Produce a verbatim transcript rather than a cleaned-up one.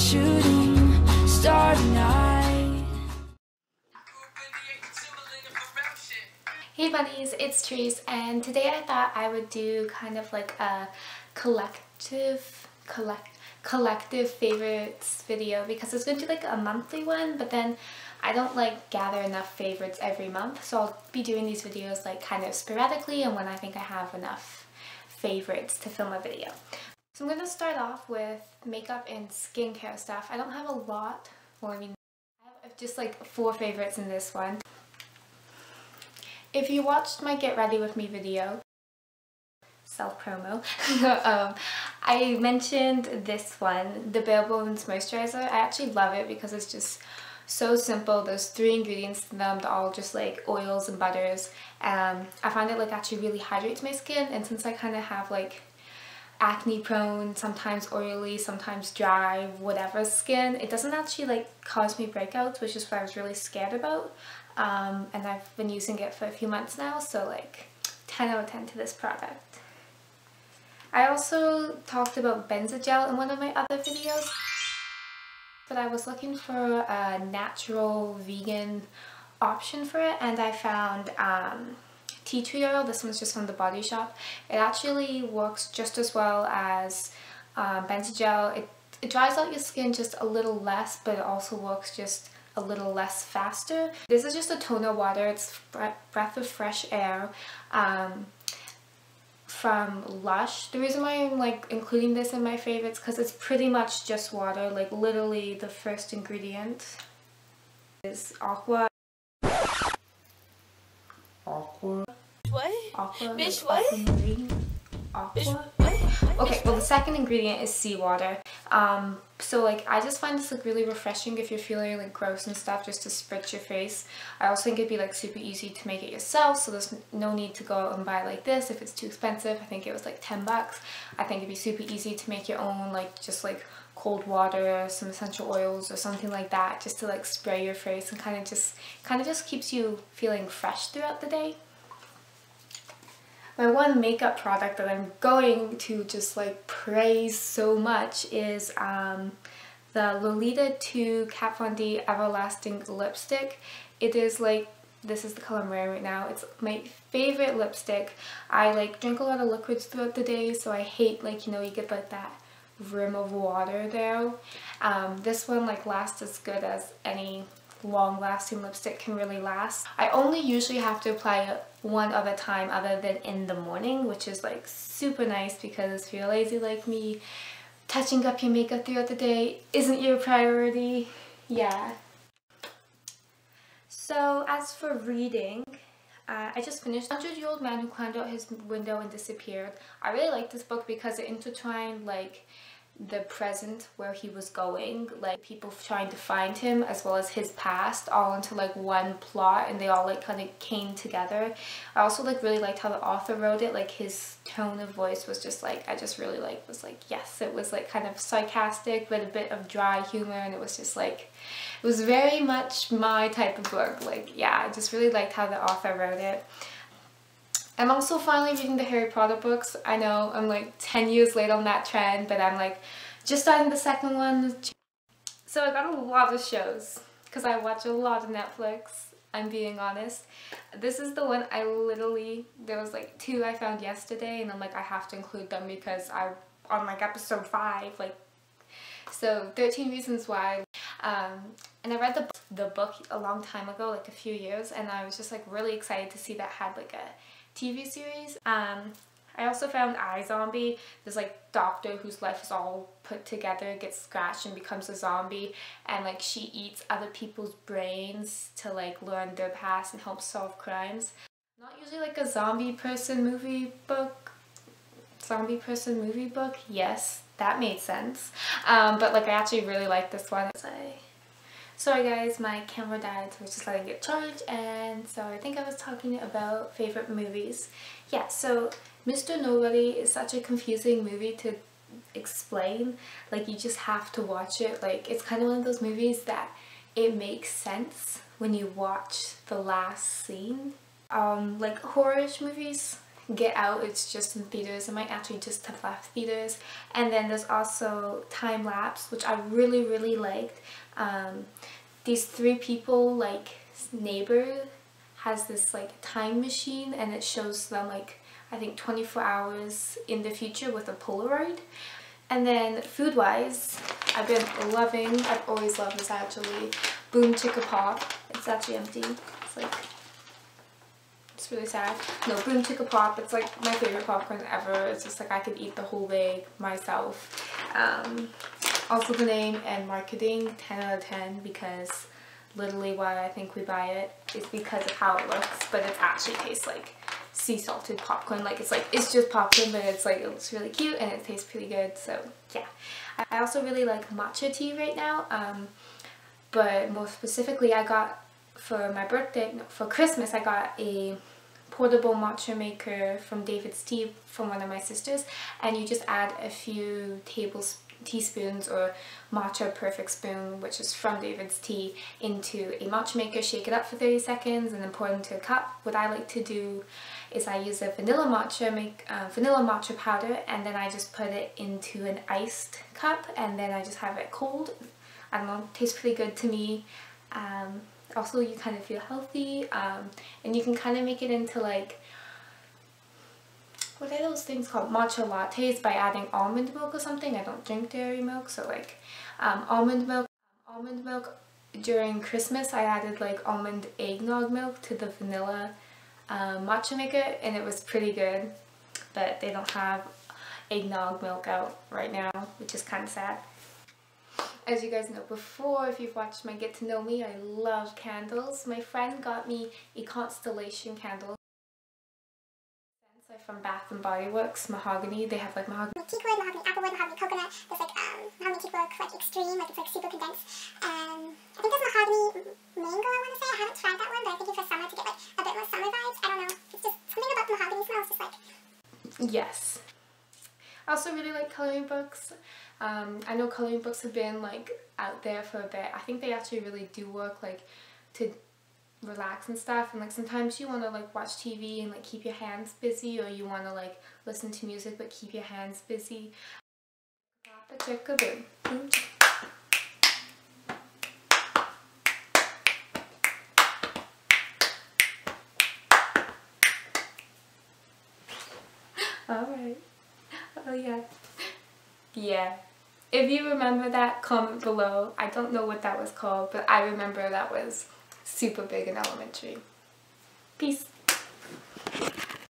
shooting star tonight. Hey buddies, it's Therese, and today I thought I would do kind of like a collective collect collective favorites video, because it's going to be like a monthly one, but then I don't like gather enough favorites every month, so I'll be doing these videos like kind of sporadically and when I think I have enough favorites to film a video. So I'm going to start off with makeup and skincare stuff. I don't have a lot, or I mean, I have just like four favorites in this one. If you watched my Get Ready With Me video, self-promo, um, I mentioned this one, the Bare Bones Moisturizer. I actually love it because it's just so simple. There's three ingredients in them, they're all just like oils and butters. Um, I find it like actually really hydrates my skin, and since I kind of have like acne prone, sometimes oily, sometimes dry, whatever skin, it doesn't actually like cause me breakouts, which is what I was really scared about. Um, and I've been using it for a few months now, so like ten out of ten to this product. I also talked about Benzagel in one of my other videos, but I was looking for a natural vegan option for it, and I found um, Tea Tree Oil. This one's just from The Body Shop. It actually works just as well as um, Benzagel. It, it dries out your skin just a little less, but it also works just a little less faster. This is just a toner water. It's Breath of Fresh Air um, from Lush. The reason why I'm like including this in my favorites because it's pretty much just water. Like literally the first ingredient is aqua. Aqua. What? Aqua. Bitch, what? Aqua. Bitch, what? Okay, well the second ingredient is seawater. Um, so like I just find this like really refreshing if you're feeling like gross and stuff, just to spritz your face. I also think it'd be like super easy to make it yourself, so there's no need to go out and buy like this if it's too expensive. I think it was like ten bucks. I think it'd be super easy to make your own, like just like cold water, some essential oils or something like that, just to like spray your face, and kind of just kind of just keeps you feeling fresh throughout the day. My one makeup product that I'm going to just like praise so much is um, the Lolita two Kat Von D Everlasting Lipstick. It is like, this is the color I'm wearing right now. It's my favorite lipstick. I like drink a lot of liquids throughout the day, so I hate like, you know, you get like that rim of water though. Um, this one like lasts as good as any long-lasting lipstick can really last. I only usually have to apply it one other time other than in the morning, which is like super nice because if you're lazy like me, touching up your makeup throughout the day isn't your priority. Yeah. So as for reading, Uh, I just finished one hundred year old man Who Climbed Out His Window and Disappeared. I really like this book because it intertwined like the present, where he was going, like people trying to find him, as well as his past, all into like one plot, and they all like kind of came together. I also like really liked how the author wrote it. Like his tone of voice was just like, I just really like was like, yes, it was like kind of sarcastic but a bit of dry humor, and it was just like, it was very much my type of book. Like, yeah, I just really liked how the author wrote it. I'm also finally reading the Harry Potter books. I know I'm like ten years late on that trend, but I'm like just starting the second one. So I got a lot of shows because I watch a lot of Netflix, I'm being honest. This is the one I literally, there was like two I found yesterday, and I'm like, I have to include them because I'm on like episode five, like, so thirteen reasons why. Um, and I read the, the book a long time ago, like a few years, and I was just like really excited to see that had like a T V series. Um, I also found iZombie, this like doctor whose life is all put together, gets scratched and becomes a zombie, and like she eats other people's brains to like learn their past and help solve crimes. Not usually like a zombie person movie book, zombie person movie book, yes. That made sense, um, but like I actually really like this one. Sorry guys, my camera died, so I was just letting it charge, and so I think I was talking about favorite movies. Yeah, so Mister Nobody is such a confusing movie to explain. Like you just have to watch it. Like it's kind of one of those movies that it makes sense when you watch the last scene. Um, like horror-ish movies. Get Out, it's just in theaters. It might actually just have left theaters. And then there's also Time Lapse, which I really, really liked. Um, these three people, like, neighbor has this, like, time machine, and it shows them, like, I think twenty-four hours in the future with a Polaroid. And then food-wise, I've been loving, I've always loved this actually, Proud Tikka Pop. It's actually empty. It's like, it's really sad. No, Proud Tikka Pop, it's like my favorite popcorn ever. It's just like I could eat the whole bag myself. Um, also the name and marketing, ten out of ten, because literally why I think we buy it is because of how it looks, but it actually tastes like sea salted popcorn. Like it's like it's just popcorn, but it's like it looks really cute and it tastes pretty good. So yeah, I also really like matcha tea right now. Um, but more specifically, I got for my birthday, no, for Christmas, I got a portable matcha maker from David's Tea from one of my sisters, and you just add a few tablespoons. teaspoons or matcha perfect spoon, which is from David's Tea, into a matcha maker, shake it up for thirty seconds, and then pour it into a cup. What I like to do is I use a vanilla matcha make uh, vanilla matcha powder, and then I just put it into an iced cup, and then I just have it cold. I don't know, it tastes pretty good to me. Um, also, you kind of feel healthy, um, and you can kind of make it into like, what are those things called? Matcha lattes by adding almond milk or something. I don't drink dairy milk, so like um, almond milk. Almond milk during Christmas, I added like almond eggnog milk to the vanilla uh, matcha maker, and it was pretty good. But they don't have eggnog milk out right now, which is kind of sad. As you guys know before, if you've watched my Get to Know Me, I love candles. My friend got me a constellation candle from Bath and Body Works, Mahogany. They have like Mahogany Teakwood, Mahogany Applewood, Mahogany Coconut. There's like um, Mahogany Teakwood, like extreme, like it's like super condensed. Um, I think there's Mahogany Mango, I want to say. I haven't tried that one, but I'm thinking for summer to get like a bit more summer vibes. I don't know. It's just something about the mahogany smell. It's just like... Yes. I also really like coloring books. Um, I know coloring books have been like out there for a bit. I think they actually really do work like to relax and stuff, and like sometimes you want to like watch T V and like keep your hands busy, or you want to like listen to music but keep your hands busy. Alright, oh yeah, yeah. If you remember that, comment below. I don't know what that was called, but I remember that was super big in elementary. Peace.